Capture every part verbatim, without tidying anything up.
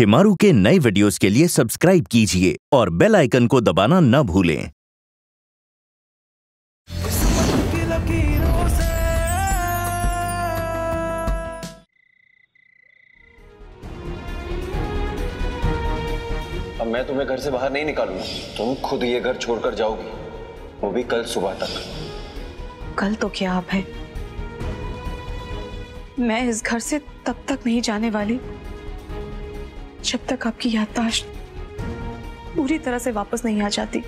शेमारू के नए वीडियोस के लिए सब्सक्राइब कीजिए और बेल आइकन को दबाना ना भूलें। अब मैं तुम्हें घर से बाहर नहीं निकालूंगा, तुम खुद ये घर छोड़कर जाओगी, वो भी कल सुबह तक। कल तो क्या आप है, मैं इस घर से तब तक नहीं जाने वाली जब तक आपकी याददाश्त पूरी तरह से वापस नहीं आ जाती।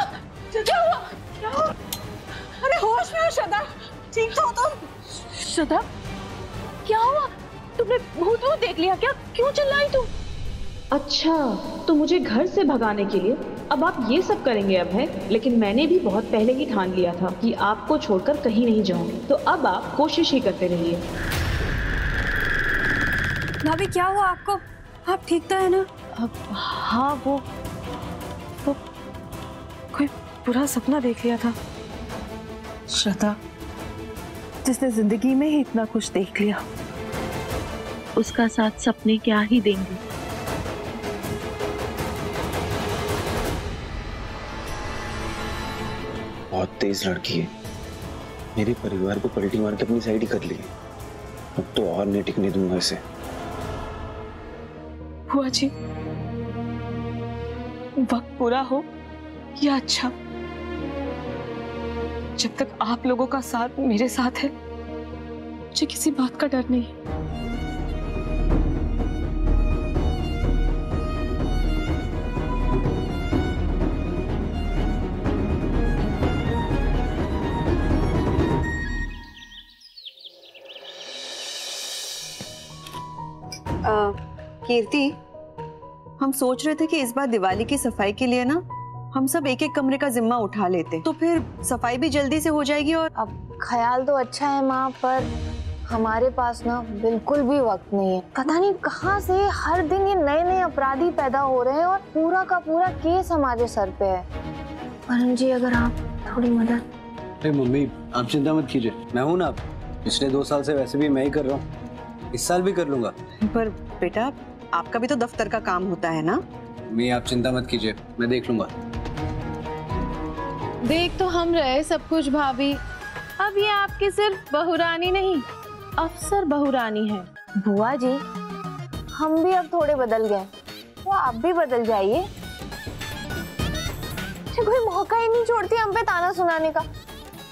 श्रद्धा, क्या हुआ? क्या हुआ? अरे होश में हो श्रद्धा, ठीक तो हो तुम? श्रद्धा, क्या हुआ? तुमने भूत भूत देख लिया क्या? क्यों चिल्लाई तुम? अच्छा, तो मुझे घर से भगाने के लिए अब आप ये सब करेंगे अभय, लेकिन मैंने भी बहुत पहले ही ठान लिया था कि आपको छोड़कर कहीं नहीं जाऊंगी, तो अब आप कोशिश ही करते रहिए। भाभी क्या हुआ आपको? आप ठीक तो है ना? अब, हाँ वो कोई बुरा सपना देख लिया था। श्रद्धा, जिसने जिंदगी में ही इतना कुछ देख लिया, उसका साथ सपने क्या ही देंगे। बहुत तेज लड़की है, मेरे परिवार को पलटी मार के अपनी साइड ही कर ली। अब तो और नहीं टिकने दूंगा इसे। बुआ जी, वक्त बुरा हो या अच्छा, जब तक आप लोगों का साथ मेरे साथ है, मुझे किसी बात का डर नहीं है। आ, कीर्ति, हम सोच रहे थे कि इस बार दिवाली की सफाई के लिए ना हम सब एक एक कमरे का जिम्मा उठा लेते, तो फिर सफाई भी जल्दी से हो जाएगी। और अब ख्याल तो अच्छा है माँ, पर हमारे पास ना बिल्कुल भी वक्त नहीं है। पता नहीं कहाँ से हर दिन ये नए नए अपराधी पैदा हो रहे हैं और पूरा का पूरा केस हमारे सर पे है। परम जी, अगर आप थोड़ी मदद। अरे मम्मी, आप चिंता मत कीजिए, मैं हूँ ना। पिछले दो साल से वैसे भी मैं ही कर रहा हूँ, इस साल भी कर लूंगा। पर बेटा, आपका भी तो दफ्तर का काम होता है ना। मम्मी आप चिंता मत कीजिए, मैं देख लूंगा। देख तो हम रहे सब कुछ भाभी, अब ये आपकी सिर्फ बहुरानी नहीं, अफसर बहुरानी है। बुआ जी, हम भी अब थोड़े बदल गए, वो आप भी बदल जाइए। कोई मौका ही नहीं छोड़ती हम पे ताना सुनाने का।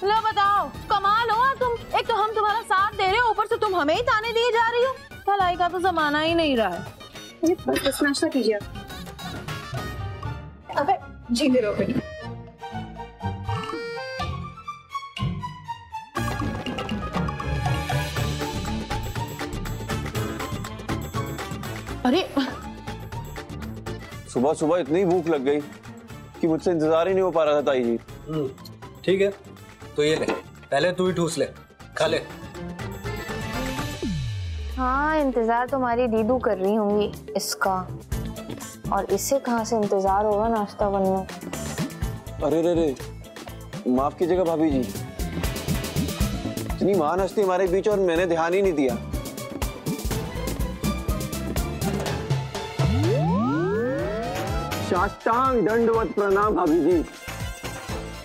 लो बताओ, कमाल हो तुम। एक तो हम तुम्हारा साथ दे रहे हो, ऊपर से तुम हमें ही ताने दिए जा रही हो। भलाई का तो जमाना ही नहीं रहा है। बस नाश्ता कीजिए। अबे झींगे रहो बेटा। अरे सुबह सुबह इतनी भूख लग गई कि मुझसे इंतजार ही नहीं हो पा रहा था ताई जी। हम्म, ठीक है, तो ये ले, पहले तू ही ठूस ले, खा ले। हाँ, इंतजार तुम्हारी दीदू कर रही होंगी इसका, और इससे कहाँ से इंतजार होगा नाश्ता बनने। अरे रे रे, माफ कीजिएगा भाभी जी, इतनी महान हस्ती हमारे बीच और मैंने ध्यान ही नहीं दिया। साष्टांग दंडवत प्रणाम भाभी जी,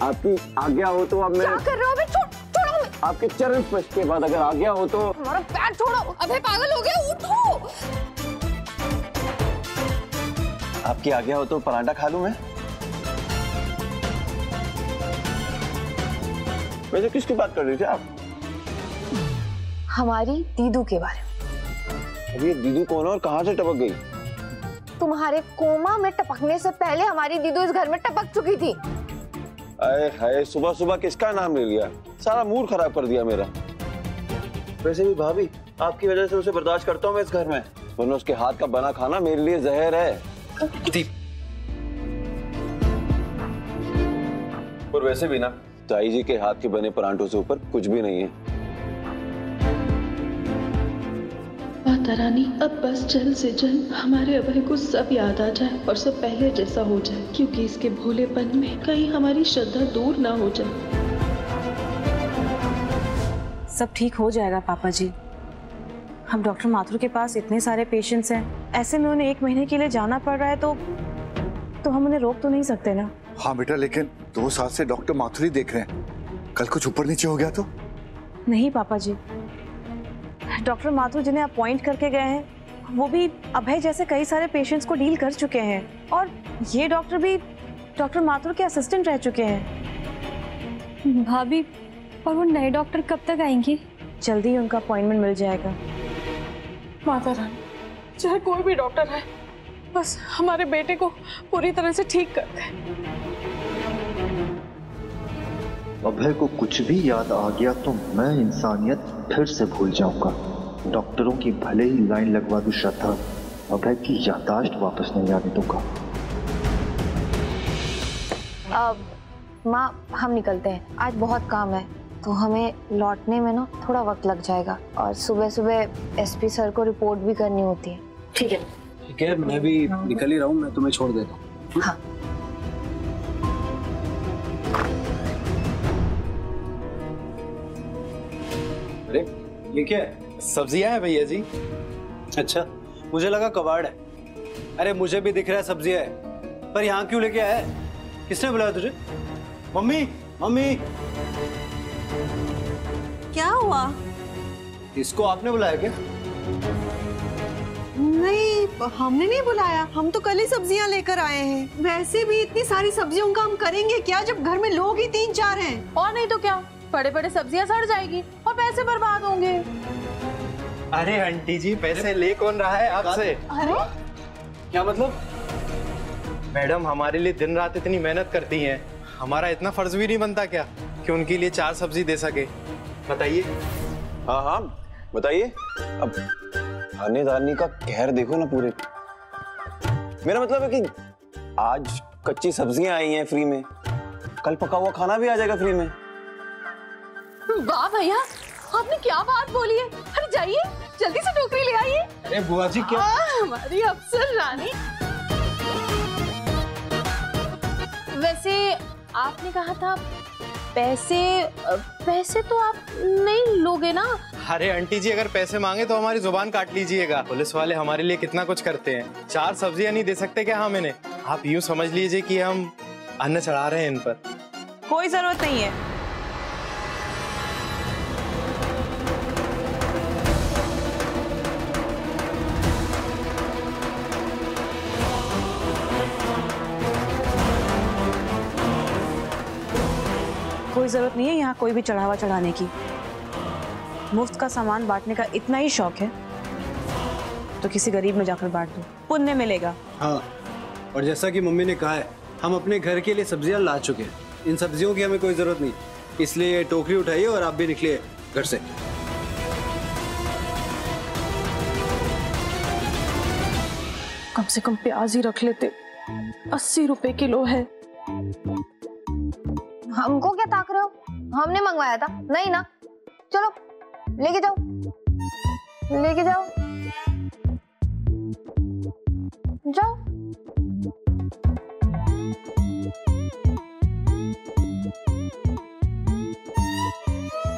आपकी आज्ञा हो तो आप मेरे। क्या कर रहे हो अबे? छोड़, छोड़ो। आपके चरण स्पर्श के बाद अगर आज्ञा हो तो। हमारा पैर छोड़ो। अबे पागल हो गया, उठो। आपकी आज्ञा हो तो परांठा खा लूं मैं। वैसे किसकी बात कर रही थी आप? हमारी दीदू के बारे में। अब ये दीदू कौन है और कहाँ से टपक गई? तुम्हारे कोमा में टपकने से पहले हमारी दीदू इस घर में टपक चुकी थी। अरे हाय, सुबह सुबह किसका नाम ले लिया, सारा मूड खराब कर दिया मेरा। वैसे भी भाभी आपकी वजह से उसे बर्दाश्त करता हूँ मैं इस घर में, वरना उसके हाथ का बना खाना मेरे लिए जहर है। और वैसे भी ना ताई जी के हाथ के बने परांठों से ऊपर कुछ भी नहीं है। माता रानी अब बस जल्द से जल्द हमारे अभय को सब याद आ जाए और सब पहले जैसा हो जाए, क्योंकि इसके भोलेपन में कहीं हमारी श्रद्धा दूर ना हो जाए। सब ठीक हो जाएगा पापा जी, हम डॉक्टर माथुर के पास इतने सारे पेशेंट्स हैं, ऐसे में उन्हें एक महीने के लिए जाना पड़ रहा है तो तो हम उन्हें रोक तो नहीं सकते ना। हाँ बेटा, लेकिन दो साल से डॉक्टर माथुर ही देख रहे हैं, कल कुछ ऊपर नीचे हो गया तो? नहीं पापा जी, डॉक्टर माथुर जिन्हें अपॉइंट करके गए हैं वो भी अभय जैसे कई सारे पेशेंट्स को डील कर चुके हैं, और ये डॉक्टर भी डॉक्टर माथुर के असिस्टेंट रह चुके हैं। भाभी और वो नए डॉक्टर कब तक आएंगे? जल्दी ही उनका अपॉइंटमेंट मिल जाएगा। माता रानी, चाहे कोई भी डॉक्टर है, बस हमारे बेटे को पूरी तरह से ठीक कर दे। अभय को कुछ भी याद आ गया तो मैं इंसानियत फिर से भूल जाऊंगा। डॉक्टरों की भले ही लाइन लगवा दूं श्रद्धा, अभय की याददाश्त वापस नहीं आने दूंगा। अब माँ हम निकलते हैं, आज बहुत काम है तो हमें लौटने में ना थोड़ा वक्त लग जाएगा, और सुबह सुबह एसपी सर को रिपोर्ट भी करनी होती है। ठीक है ठीक है, मैं भी निकल ही रहा हूँ, मैं तुम्हें छोड़ देता हूँ। हाँ। अरे ये क्या है, सब्जियाँ हैं भैया जी? अच्छा, मुझे लगा कबाड़ है। अरे मुझे भी दिख रहा है सब्जियाँ है, पर यहाँ क्यों लेके आया है? किसने बुलाया तुझे? मम्मी मम्मी क्या हुआ? इसको आपने बुलाया क्या? नहीं, हमने नहीं बुलाया, हम तो कल ही सब्जियां लेकर आए हैं। वैसे भी इतनी सारी सब्जियों का हम करेंगे क्या जब घर में लोग ही तीन चार हैं? और नहीं तो क्या, बड़े बड़े सब्जियां सड़ जाएगी और पैसे बर्बाद होंगे। अरे आंटी जी, पैसे ले कौन रहा है आपसे? अरे क्या मतलब? मैडम हमारे लिए दिन रात इतनी मेहनत करती है, हमारा इतना फर्ज भी नहीं बनता क्या कि उनके लिए चार सब्जी दे सके? बताइए। हाँ हाँ बताइए। अब थानेदारनी का कहर देखो ना पूरे। मेरा मतलब है कि आज कच्ची सब्जियां आई हैं फ्री में, कल पका हुआ खाना भी आ जाएगा फ्री में। वाह भैया, आपने क्या बात बोली है। अरे जाइए जल्दी से टोकरी ले आइए। अरे बुआ जी क्या, हमारी अफसर रानी। वैसे आपने कहा था पैसे, पैसे तो आप नहीं लोगे ना? अरे आंटी जी, अगर पैसे मांगे तो हमारी जुबान काट लीजिएगा। पुलिस वाले हमारे लिए कितना कुछ करते हैं, चार सब्जियां नहीं दे सकते क्या? हाँ मैंने, आप यूं समझ लीजिए कि हम अन्न चढ़ा रहे हैं इन पर। कोई जरूरत नहीं है। कोई जरूरत नहीं है यहाँ कोई भी चढ़ावा चढ़ाने की। मुफ्त का सामान बांटने का इतना ही शौक है तो किसी गरीब में जाकर बांट दो, पुण्य मिलेगा। हाँ, और जैसा कि मम्मी ने कहा है, हम अपने घर के लिए सब्जियां ला चुके हैं, इन सब्जियों की हमें कोई जरूरत नहीं, इसलिए टोकरी उठाइए और आप भी निकलिए घर से। कम से कम प्याज ही रख लेते, अस्सी रुपए किलो है। हमको क्या ताक रहे हो, हमने मंगवाया था नहीं ना। चलो लेके जाओ लेके जाओ जाओ।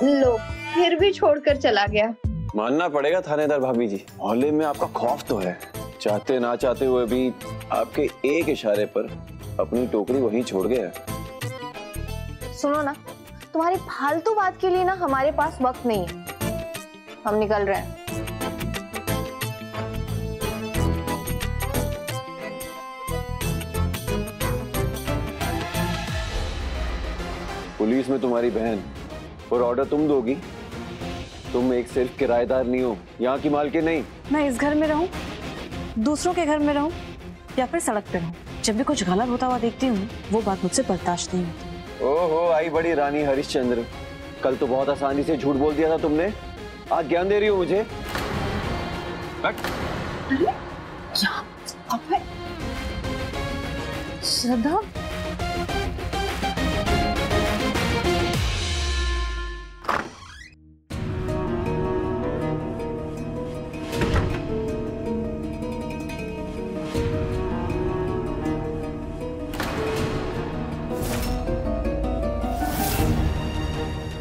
लो, फिर भी छोड़कर चला गया। मानना पड़ेगा थानेदार भाभी जी, मोहल्ले में आपका खौफ तो है, चाहते ना चाहते हुए भी आपके एक इशारे पर अपनी टोकरी वहीं छोड़ गया। सुनो ना, तुम्हारी फालतू बात के लिए ना हमारे पास वक्त नहीं है, हम निकल रहे हैं। पुलिस में तुम्हारी बहन, और ऑर्डर तुम दोगी। तुम एक सिर्फ किराएदार नहीं हो, यहाँ की मालकिन नहीं। मैं इस घर में रहूं, दूसरों के घर में रहूं, या फिर सड़क पे रहूं, जब भी कुछ गलत होता हुआ देखती हूँ वो बात मुझसे बर्दाश्त नहीं होती। ओहो आई बड़ी रानी हरिश्चंद्र, कल तो बहुत आसानी से झूठ बोल दिया था तुमने, आज ज्ञान दे रही हो मुझे। श्रद्धा,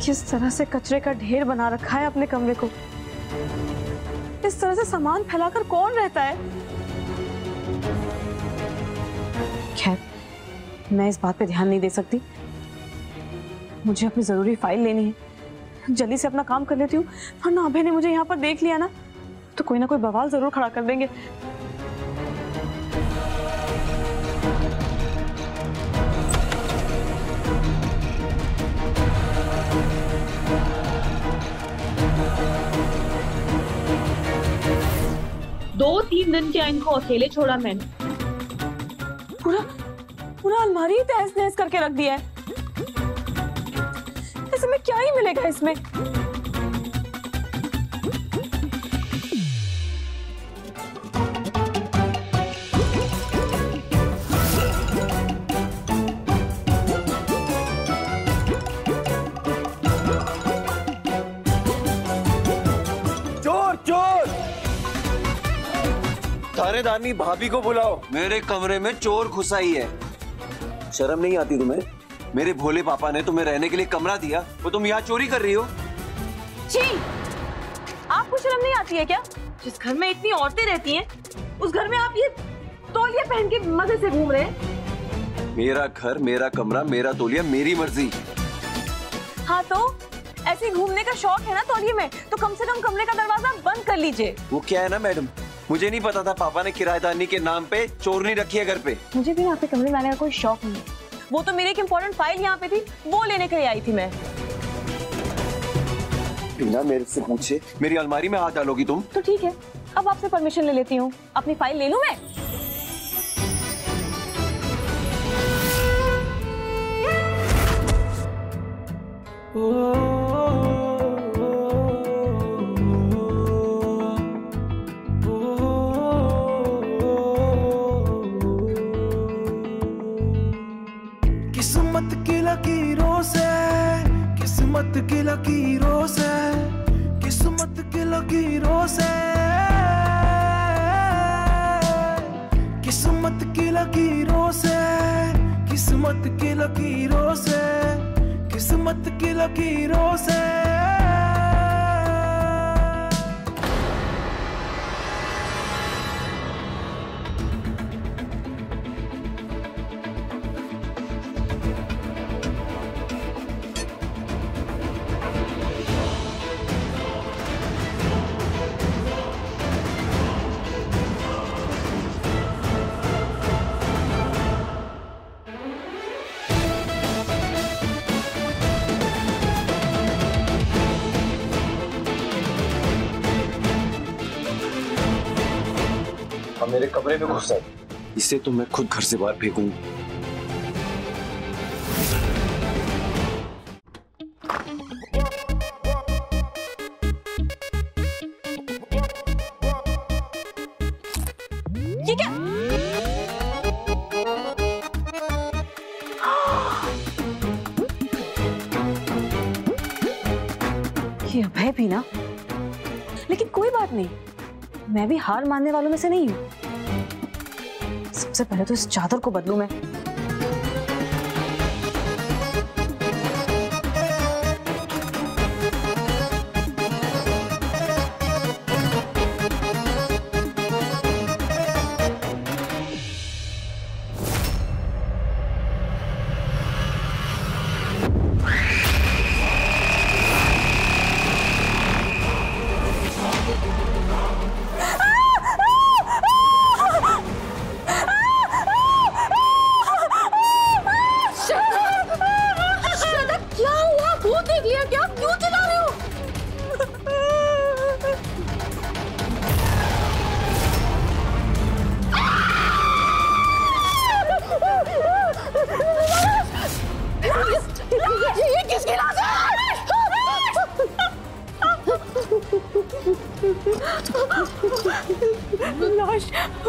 किस तरह से कचरे का ढेर बना रखा है अपने कमरे को। इस तरह से सामान फैलाकर कौन रहता है? खैर, मैं इस बात पे ध्यान नहीं दे सकती। मुझे अपनी जरूरी फाइल लेनी है, जल्दी से अपना काम कर लेती हूँ, वरना अभय ने मुझे यहाँ पर देख लिया ना तो कोई ना कोई बवाल जरूर खड़ा कर देंगे। दो तीन दिन क्या इनको अकेले छोड़ा मैंने? पूरा पूरा अलमारी तहस नहस करके रख दिया है। इसमें क्या ही मिलेगा इसमें? थानेदारनी भाभी को बुलाओ, मेरे कमरे में चोर घुसा ही है। शर्म नहीं आती तुम्हें? मेरे भोले पापा ने तुम्हें रहने के लिए कमरा दिया, वो तुम यहाँ चोरी कर रही हो। छी! आपको शर्म नहीं आती है क्या? जिस घर में इतनी औरतें रहती हैं, उस घर में आप ये तौलिया पहन के मजे से घूम रहे हैं। मेरा घर, मेरा कमरा, मेरा तौलिया, मेरी मर्जी। हाँ तो ऐसे घूमने का शौक है ना तौलिये में, तो कम से कम कमरे का दरवाजा बंद कर लीजिए। वो क्या है ना मैडम, मुझे नहीं पता था पापा ने किराएदारनी के नाम पे चोरनी रखी है घर पे। मुझे भी यहाँ पे कमरे में आने का कोई शौक नहीं है। वो तो मेरी एक इम्पोर्टेंट फाइल यहाँ पे थी, वो लेने के लिए आई थी मैं। बिना मेरे से पूछे मेरी अलमारी में हाथ डालोगी तुम? तो ठीक है, अब आपसे परमिशन ले लेती हूँ, अपनी फाइल ले लूँ मैं। किस्मत की लकीरों से, किस्मत की लकीरों से, किस्मत की लकीरों से, किस्मत की लकीरों से, किस्मत की लकीरों से। मेरे कमरे में घुसा, इसे तो मैं खुद घर से बाहर फेंकूंगा। ये क्या? ये अभय भी ना, लेकिन कोई बात नहीं, मैं भी हार मानने वालों में से नहीं हूँ। सबसे पहले तो इस चादर को बदलूं मैं। Just...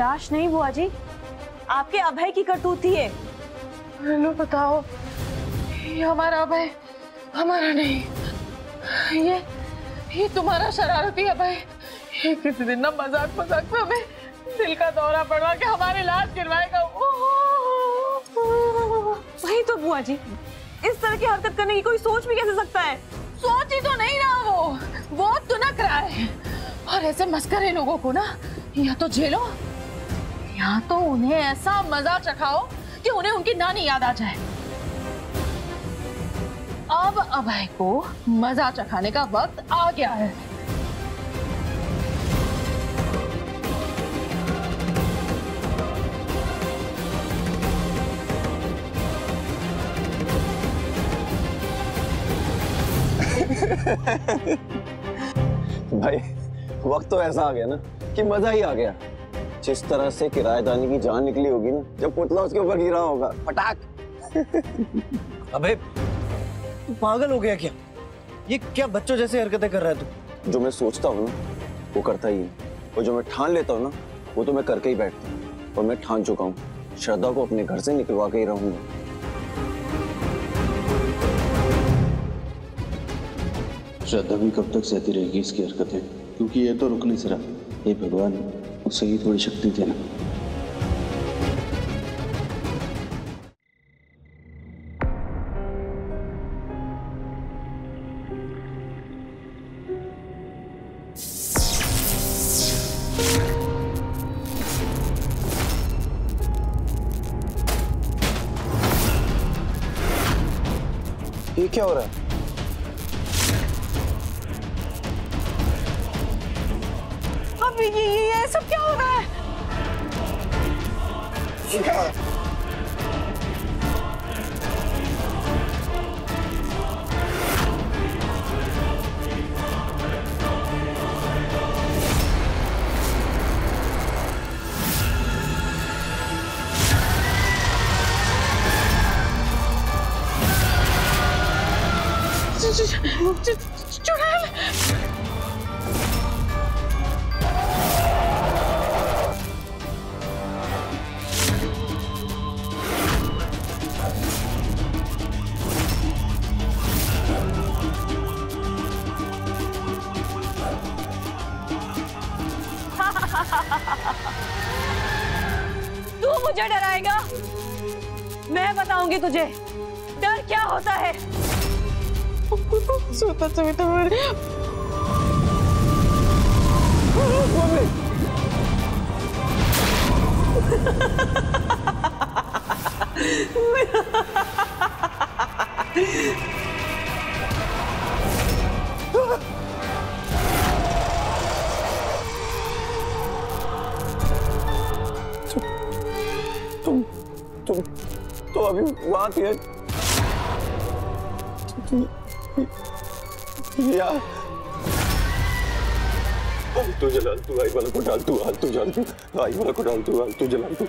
लाश नहीं बुआ जी, आपके अभय की करतूत थी ये। रेनू बताओ, ये हमारा अभय, हमारा नहीं, ये ये तुम्हारा शरारती अभय। ये किसी दिन ना मजाक मजाक में हमें दिल का दौरा पड़ा कि हमारी लाश गिरवाएगा। वही तो बुआ जी, इस तरह की हरकत करने की कोई सोच भी कैसे सकता है? सोच ही तो नहीं ना, वो वो तुनक रहा है। और ऐसे मस्करे लोगों को ना या तो झेलो या तो उन्हें ऐसा मजा चखाओ कि उन्हें उनकी नानी याद आ जाए। अब अभय को मजा चखाने का वक्त आ गया है। भाई वक्त तो ऐसा आ गया ना कि मजा ही आ गया। जिस तरह से किराएदानी की जान निकली होगी ना जब पुतला उसके ऊपर गिरा होगा, फटाक। अबे तू पागल हो गया क्या? ये क्या बच्चों जैसे हरकतें कर रहा है तू? जो मैं सोचता हूँ ना वो करता ही है, और जो मैं ठान लेता हूँ ना वो तो मैं करके ही बैठता हूँ। और मैं ठान चुका हूँ, श्रद्धा को अपने घर से निकलवा के ही रहूंगा। श्रद्धा भी कब तक सहती रहेगी इसकी हरकतें, क्योंकि ये तो रुक नहीं सरा। हे भगवान, उससे ही थोड़ी शक्ति देना। ये क्या हो रहा है? ये, ये, ये सब क्या हो रहा है? चुड़ैल! तू मुझे डराएगा? मैं बताऊंगी तुझे डर क्या होता है। सोता सोता तो अभी बात है यार। तू जलाल, तू आई वाला को डाल, तू हाल तू जलाल, तू आई वाला को डाल, तू हाल तू जलाल, तू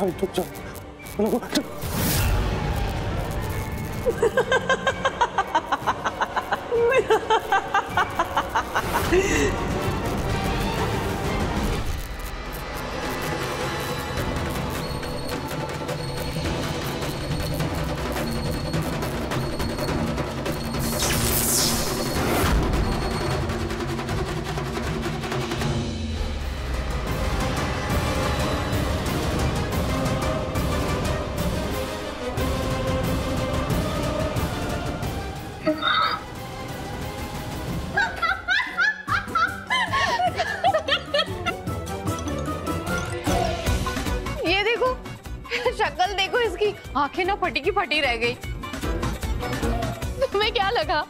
हाल तू जलाल। शक्ल देखो इसकी, आंखें ना फटी की फटी रह गई। तुम्हें क्या लगा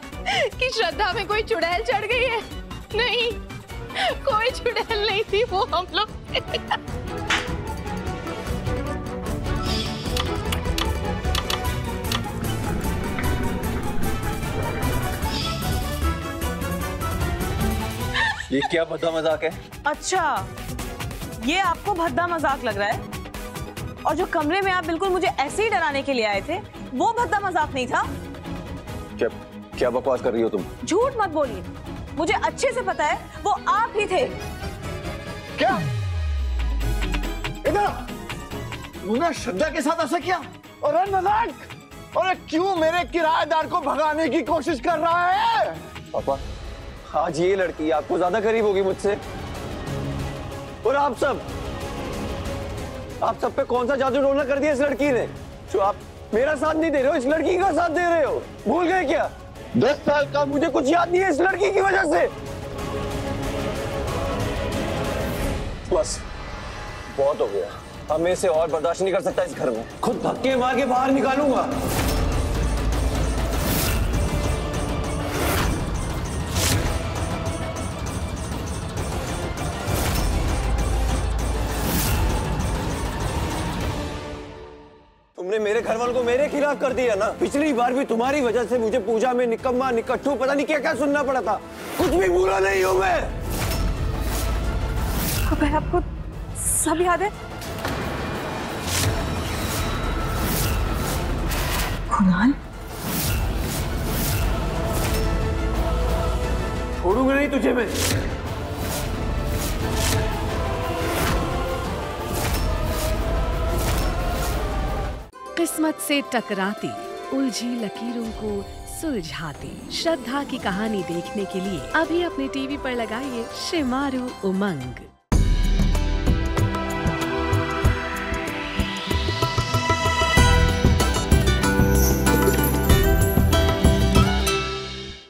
कि श्रद्धा में कोई चुड़ैल चढ़ गई है? नहीं, कोई चुड़ैल नहीं थी वो, हम लोग ये क्या भद्दा मजाक है? अच्छा, ये आपको भद्दा मजाक लग रहा है? और जो कमरे में आप बिल्कुल मुझे ऐसे ही डराने के लिए आए थे, वो भद्दा मजाक नहीं था? क्या क्या बकवास कर रही हो तुम? झूठ मत बोलिए, मुझे अच्छे से पता है वो आप ही थे। क्या? इधर श्रद्धा के साथ ऐसा किया? और मजाक, और क्यों मेरे किराएदार को भगाने की कोशिश कर रहा है? पापा, आज ये लड़की आपको ज्यादा करीब होगी मुझसे। और आप सब आप सब पे कौन सा जादू टोना कर दिया इस लड़की ने, जो आप मेरा साथ नहीं दे रहे हो, इस लड़की का साथ दे रहे हो? भूल गए क्या दस साल का मुझे कुछ याद नहीं है इस लड़की की वजह से। बस बहुत हो गया, हमें इसे और बर्दाश्त नहीं कर सकता इस घर में। खुद धक्के मार के बाहर निकालूंगा। मेरे घर वालों को मेरे खिलाफ कर दिया ना। पिछली बार भी तुम्हारी वजह से मुझे पूजा में निकम्मा, निकट्ठू, पता नहीं क्या क्या सुनना पड़ा था। कुछ भी भूला नहीं हूं मैं। अबे आपको सब याद है? कुणाल, छोड़ूंगा नहीं तुझे मैं। किस्मत से टकराती, उलझी लकीरों को सुलझाती श्रद्धा की कहानी देखने के लिए अभी अपने टीवी पर लगाइए शेमारू उमंग।